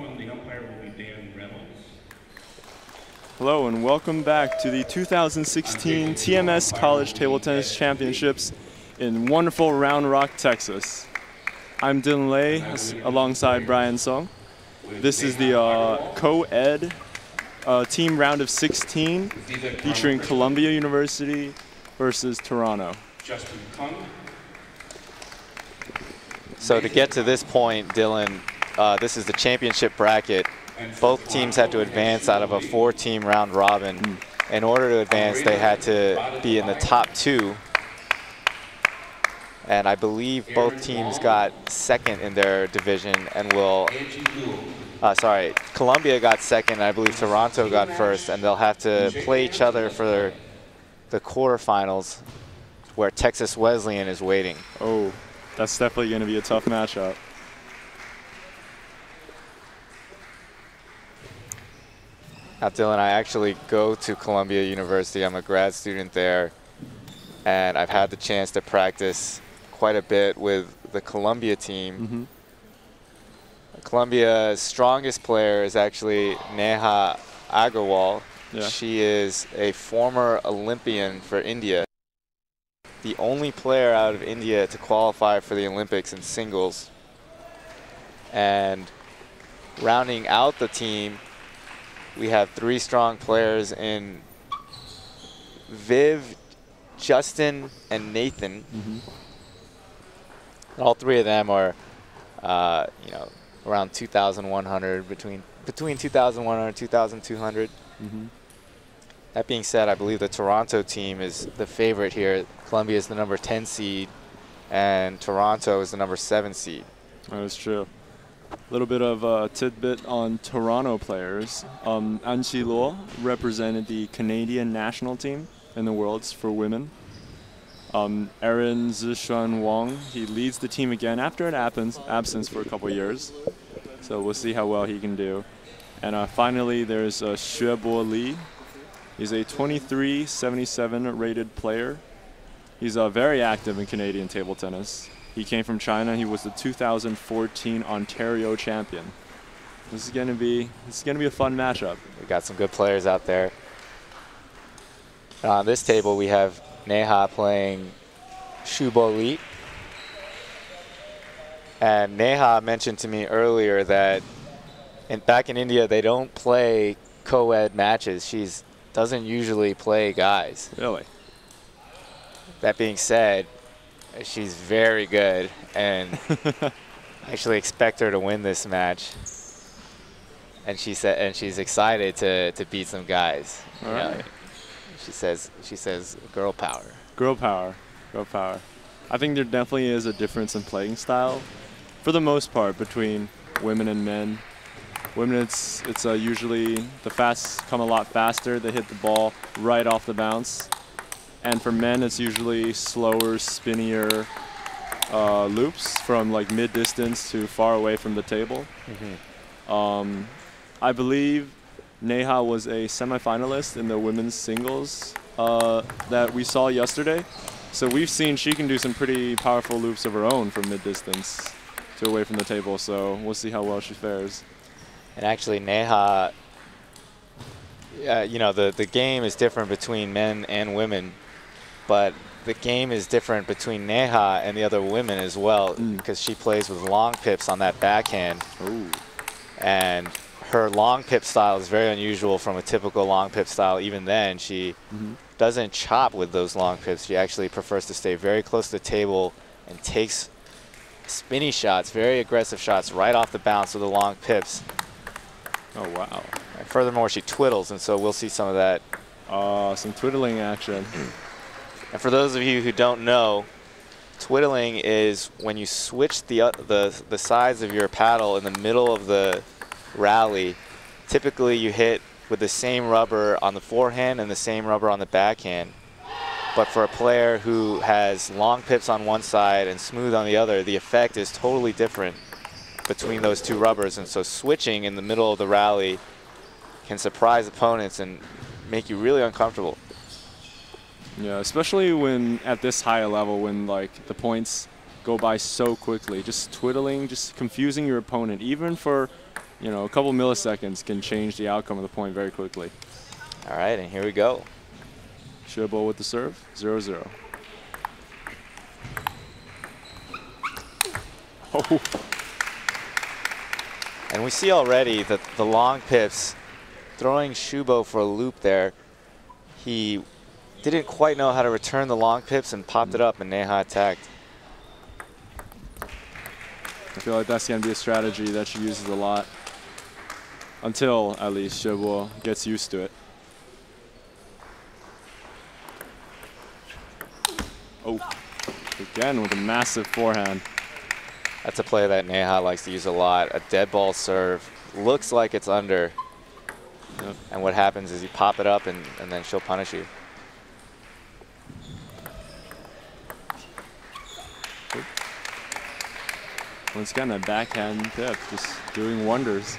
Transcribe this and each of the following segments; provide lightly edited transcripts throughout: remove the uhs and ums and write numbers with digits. one, the umpire will be Dan Reynolds. Hello and welcome back to the 2016 TMS College Table Tennis Championships in wonderful Round Rock, Texas. I'm Dylan Lay alongside Brian Song. This is the co-ed team round of 16 featuring Columbia University versus Toronto. So to get to this point, Dylan, this is the championship bracket. Both teams had to advance out of a four-team round robin. In order to advance, they had to be in the top two. And I believe both teams got second in their division and will, sorry, Columbia got second, and I believe Toronto got first, and they'll have to play each other for the quarterfinals where Texas Wesleyan is waiting. Oh, that's definitely going to be a tough matchup. Now, Dylan, I actually go to Columbia University. I'm a grad student there, and I've had the chance to practice quite a bit with the Columbia team. Columbia's strongest player is actually Neha Aggarwal. Yeah. She is a former Olympian for India, the only player out of India to qualify for the Olympics in singles. And rounding out the team, we have three strong players in Viv, Justin, and Nathan. All three of them are, you know, around 2,100, between 2,100 and 2,200. That being said, I believe the Toronto team is the favorite here. Columbia is the number 10 seed, and Toronto is the number 7 seed. That is true. A little bit of a tidbit on Toronto players. Anxi Luo represented the Canadian national team in the Worlds for women. Aaron Zishuan Wong, he leads the team again after an absence for a couple years. So we'll see how well he can do. And finally, there's Xuebo Li. He's a 2377 rated player. He's very active in Canadian table tennis. He came from China. He was the 2014 Ontario champion. This is gonna be a fun matchup. We got some good players out there. On this table, we have Neha playing Xuebo Li. And Neha mentioned to me earlier that back in India, they don't play co-ed matches. She doesn't usually play guys. Really? That being said, she's very good, and I actually expect her to win this match. And she said, and she's excited to beat some guys. All right. She says, girl power. Girl power, girl power. I think there definitely is a difference in playing style, for the most part, between women and men. Women, it's usually the fast come a lot faster. They hit the ball right off the bounce. And for men, it's usually slower, spinnier loops from like mid-distance to far away from the table. I believe Neha was a semifinalist in the women's singles that we saw yesterday. So we've seen she can do some pretty powerful loops of her own from mid-distance to away from the table. So we'll see how well she fares. And actually, Neha, you know, the game is different between men and women. But the game is different between Neha and the other women as well, because she plays with long pips on that backhand. And her long pip style is very unusual from a typical long pip style. Even then, she doesn't chop with those long pips. She actually prefers to stay very close to the table and takes spinny shots, very aggressive shots, right off the bounce with the long pips. Oh, wow. And furthermore, she twiddles, and so we'll see some of that. Some twiddling action. And for those of you who don't know, twiddling is when you switch the sides of your paddle in the middle of the rally. Typically, you hit with the same rubber on the forehand and the same rubber on the backhand. But for a player who has long pips on one side and smooth on the other, the effect is totally different between those two rubbers. And so switching in the middle of the rally can surprise opponents and make you really uncomfortable. Yeah, especially when at this high level, when like the points go by so quickly, just twiddling, just confusing your opponent. Even for you know, a couple milliseconds can change the outcome of the point very quickly. All right, and here we go. Xuebo with the serve, 0-0. Oh. And we see already that the long pips, throwing Xuebo for a loop there. He didn't quite know how to return the long pips and popped it up, and Neha attacked. I feel like that's going to be a strategy that she uses a lot until, at least, Xuebo gets used to it. Oh, again with a massive forehand. That's a play that Neha likes to use a lot. A dead ball serve. Looks like it's under. Yep. And what happens is you pop it up, and then she'll punish you. Once again, that backhand pip just doing wonders.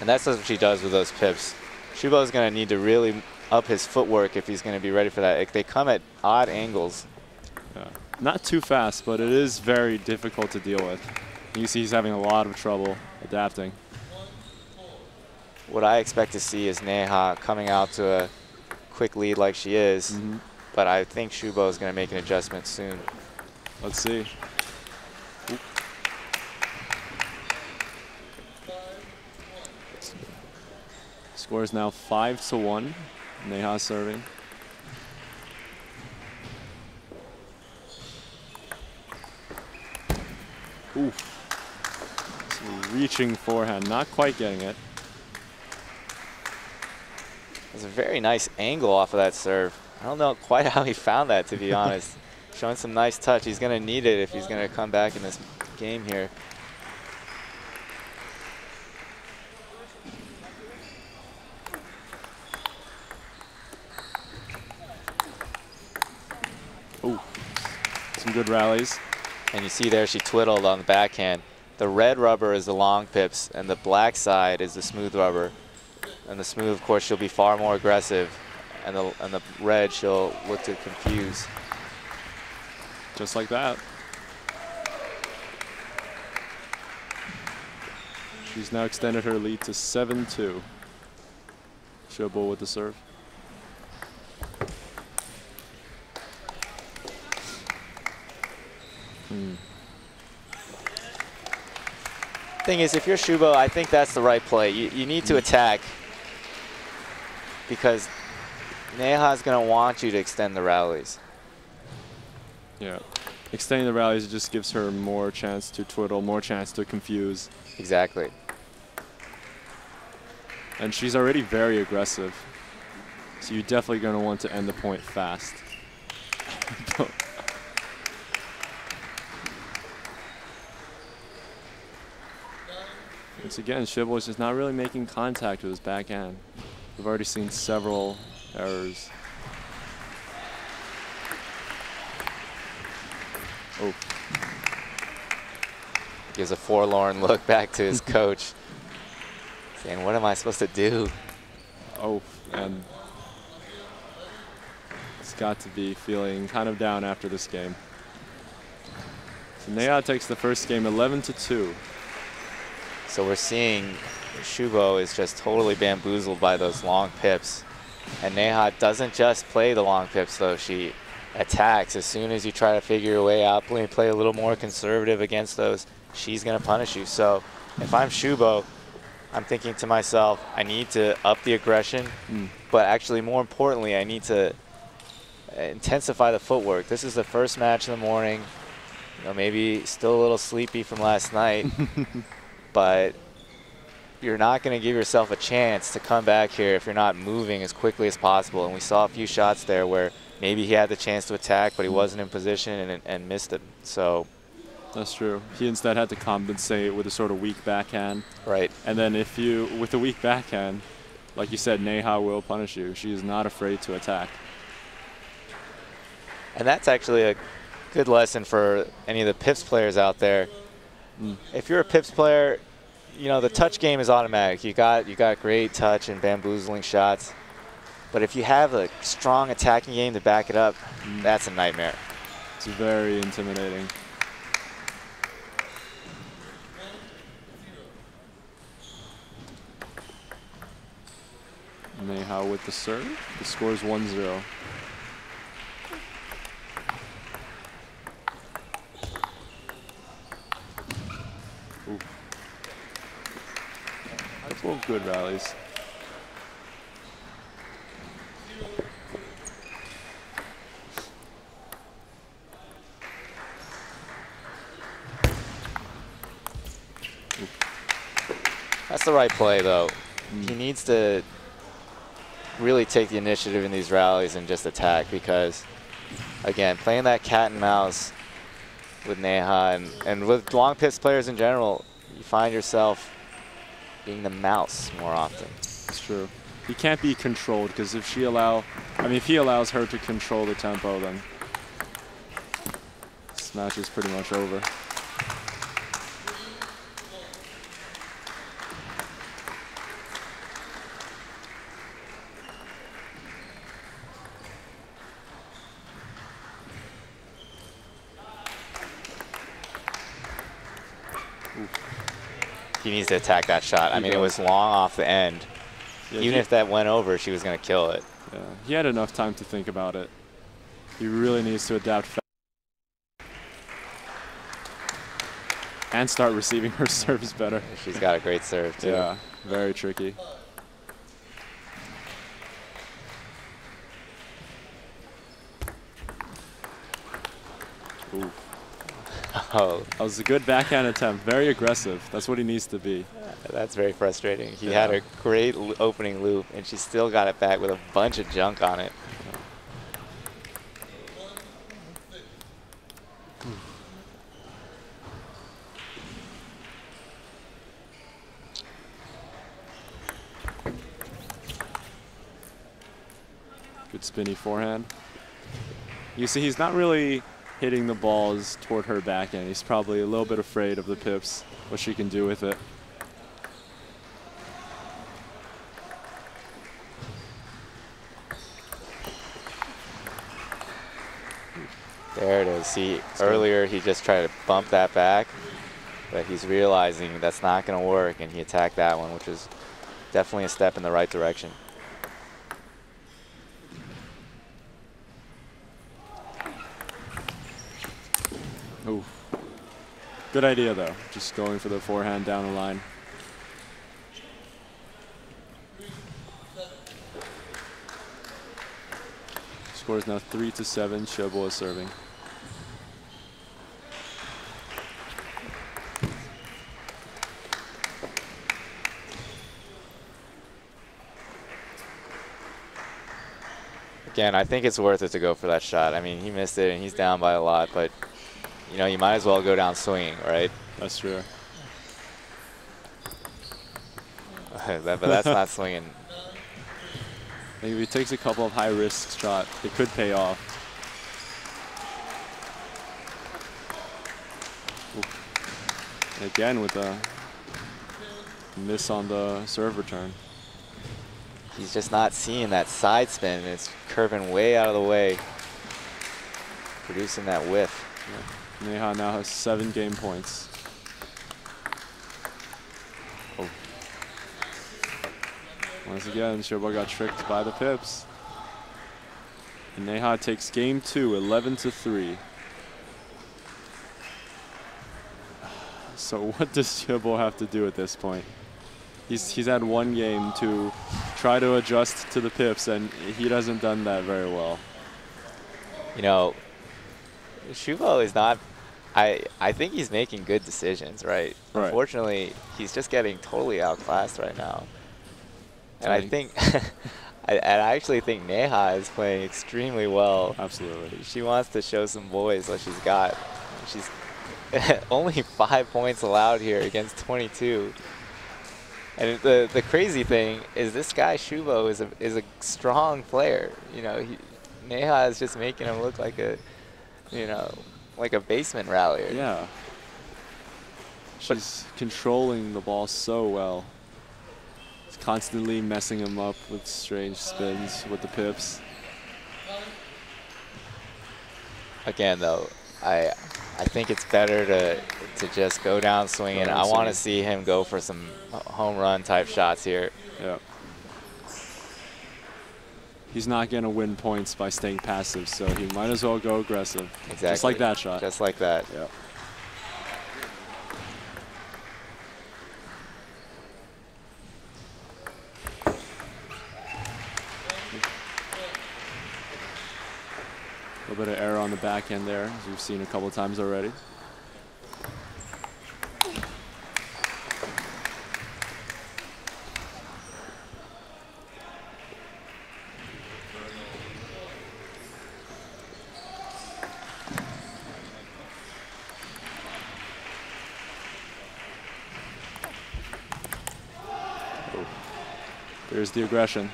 And that's what she does with those pips. Xuebo's going to need to really up his footwork if he's going to be ready for that. If they come at odd angles. Yeah. Not too fast, but it is very difficult to deal with. You see he's having a lot of trouble adapting. What I expect to see is Neha coming out to a quick lead like she is, but I think Xuebo is going to make an adjustment soon. Let's see. Oop. Score is now 5-1. Neha serving. Ooh. So reaching forehand, not quite getting it. There's a very nice angle off of that serve. I don't know quite how he found that, to be honest. Showing some nice touch. He's going to need it if he's going to come back in this game here. Ooh. Some good rallies. And you see there she twiddled on the backhand. The red rubber is the long pips, and the black side is the smooth rubber. And the smooth, of course, she'll be far more aggressive. And the red, she'll look to confuse. Just like that. She's now extended her lead to 7-2. Xuebo with the serve. Thing is, if you're Xuebo, I think that's the right play. You need to attack because Neha's going to want you to extend the rallies. Yeah, extending the rallies just gives her more chance to twiddle, more chance to confuse. Exactly. And she's already very aggressive, so you're definitely going to want to end the point fast. Once again, Xuebo is just not really making contact with his backhand. We've already seen several errors. Oh. Gives a forlorn look back to his coach, saying, what am I supposed to do? Oh, and he's got to be feeling kind of down after this game. So Neha takes the first game 11-2. So we're seeing Xuebo is just totally bamboozled by those long pips. And Neha doesn't just play the long pips, though. She attacks. As soon as you try to figure your way out, play a little more conservative against those, she's going to punish you. So if I'm Xuebo, I'm thinking to myself, I need to up the aggression. But actually, more importantly, I need to intensify the footwork. This is the first match in the morning. You know, maybe still a little sleepy from last night. But you're not going to give yourself a chance to come back here if you're not moving as quickly as possible. And we saw a few shots there where maybe he had the chance to attack, but he wasn't in position and missed it. So that's true. He instead had to compensate with a sort of weak backhand. Right. And then if you, with a weak backhand, like you said, Neha will punish you. She is not afraid to attack. And that's actually a good lesson for any of the pips players out there. If you're a pips player, you know the touch game is automatic. You got great touch and bamboozling shots, but if you have a strong attacking game to back it up, that's a nightmare. It's very intimidating. Neha with the serve. The score is 1-0. Both good rallies. That's the right play, though. He needs to really take the initiative in these rallies and just attack, because, again, playing that cat and mouse with Neha and with long pitch players in general, you find yourself being the mouse more often. It's true. He can't be controlled, because if if he allows her to control the tempo, then this match is pretty much over. He needs to attack that shot. I mean, it was long off the end. Yeah, even if that went over, she was going to kill it. Yeah, he had enough time to think about it. He really needs to adapt fast and start receiving her serves better. She's got a great serve, too. Yeah, very tricky. Ooh. Oh. That was a good backhand attempt. Very aggressive. That's what he needs to be. That's very frustrating. He had a great opening loop, and she still got it back with a bunch of junk on it. Good spinny forehand. You see, he's not really hitting the balls toward her backhand. He's probably a little bit afraid of the pips, what she can do with it. There it is. See, earlier he just tried to bump that back, but he's realizing that's not going to work, and he attacked that one, which is definitely a step in the right direction. Ooh. Good idea, though, just going for the forehand down the line. Score is now 3-7. Xuebo is serving. Again, I think it's worth it to go for that shot. I mean, he missed it, and he's down by a lot, but you know, you might as well go down swinging, right? That's true. But that's not swinging. I think if he takes a couple of high-risk shots, it could pay off. Ooh. Again with a miss on the serve return. He's just not seeing that side spin, and it's curving way out of the way, producing that whiff. Yeah. Neha now has 7 game points. Oh. Once again, Xuebo got tricked by the pips. And Neha takes game 2, 11-3. So what does Xuebo have to do at this point? He's had one game to try to adjust to the pips, and he hasn't done that very well. You know, Xuebo is not, I think he's making good decisions, right? Unfortunately, he's just getting totally outclassed right now. And I think, and I actually think Neha is playing extremely well. Absolutely. She wants to show some boys what she's got. She's only 5 points allowed here against 22. And the crazy thing is this guy Xuebo is a strong player. You know, Neha is just making him look like a, you know, like a basement rallyer. Yeah. She's controlling the ball so well. It's constantly messing him up with strange spins with the pips. Again, though, I think it's better to just go down swinging. I want to see him go for some home run type shots here. Yeah. he's not going to win points by staying passive, so he might as well go aggressive. Exactly. Just like that shot. Just like that. Yeah. A little bit of error on the back end there, as we've seen a couple of times already. There's the aggression.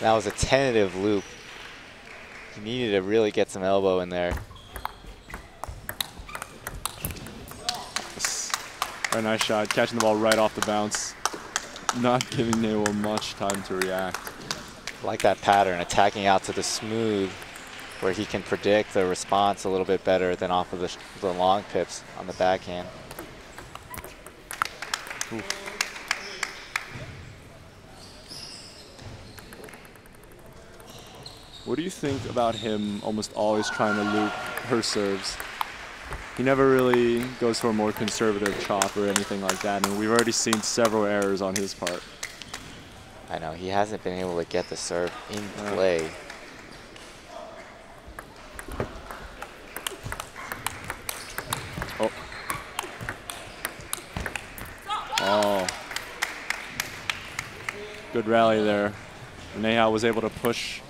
That was a tentative loop. He needed to really get some elbow in there. Very nice shot, catching the ball right off the bounce. Not giving Neha much time to react. Like that pattern, attacking out to the smooth, where he can predict the response a little bit better than off of the long pips on the backhand. Ooh. What do you think about him almost always trying to loop her serves? He never really goes for a more conservative chop or anything like that, and we've already seen several errors on his part. I know, he hasn't been able to get the serve in play. Oh. Oh. Good rally there. Neha was able to push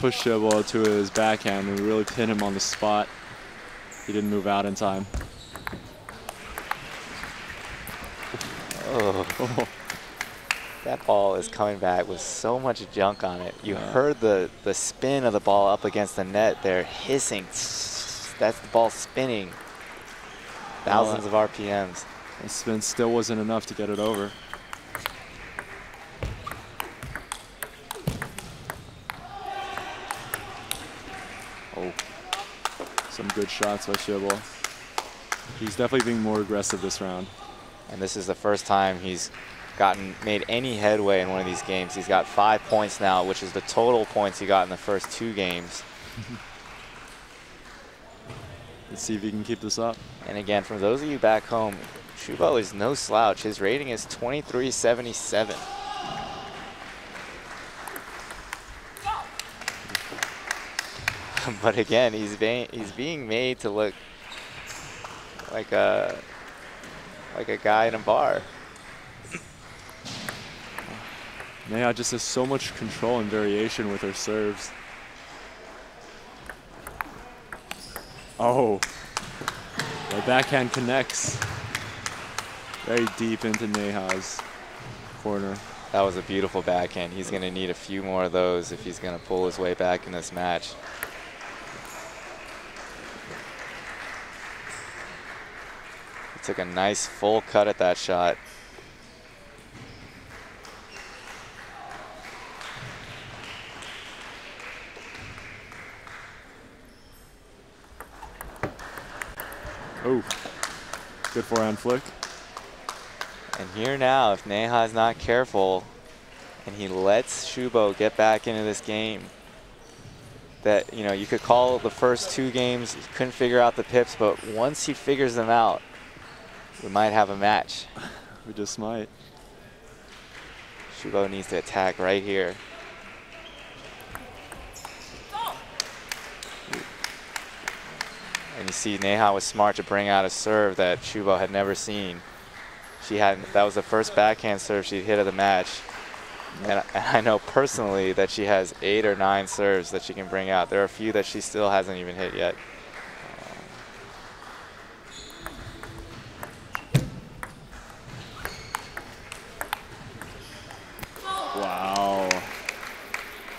Xuebo to his backhand and really pin him on the spot. He didn't move out in time. Oh. That ball is coming back with so much junk on it. You heard the spin of the ball up against the net there, hissing. That's the ball spinning. Thousands of RPMs. The spin still wasn't enough to get it over. Some good shots by Xuebo. He's definitely being more aggressive this round. And this is the first time he's made any headway in one of these games. He's got 5 points now, which is the total points he got in the first two games. Let's see if he can keep this up. And again, for those of you back home, Xuebo is no slouch. His rating is 2377. But again, he's being made to look like a guy in a bar. Neha just has so much control and variation with her serves. Oh, the backhand connects very deep into Neha's corner. That was a beautiful backhand. He's going to need a few more of those if he's going to pull his way back in this match. Took a nice full cut at that shot. Oh, good forehand flick. And here now, if Neha is not careful and he lets Xuebo get back into this game, that, you know, you could call the first two games, he couldn't figure out the pips, but once he figures them out, we might have a match. We just might. Xuebo needs to attack right here. And you see Neha was smart to bring out a serve that Xuebo had never seen. That was the first backhand serve she'd hit of the match. And I know personally that she has 8 or 9 serves that she can bring out. There are a few that she still hasn't even hit yet.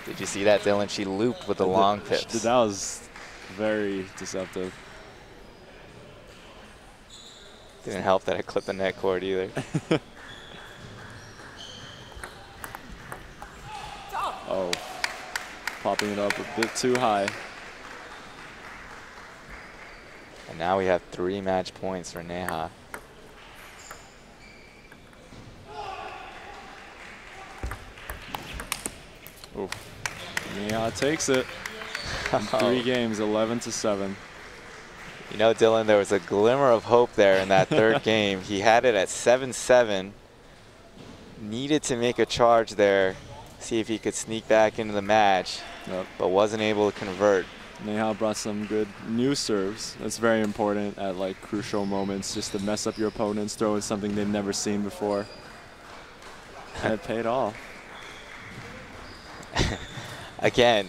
Did you see that, Dylan? She looped with the long pips. That was very deceptive. Didn't help that I clipped the net cord either. Oh, popping it up a bit too high. And now we have 3 match points for Neha. Oof. Neha takes it. Three games, 11-7. You know, Dylan, there was a glimmer of hope there in that third game. He had it at 7-7. Needed to make a charge there, see if he could sneak back into the match, but wasn't able to convert. Neha brought some good new serves. That's very important at like crucial moments, just to mess up your opponents, throw in something they've never seen before. And it paid off. Again.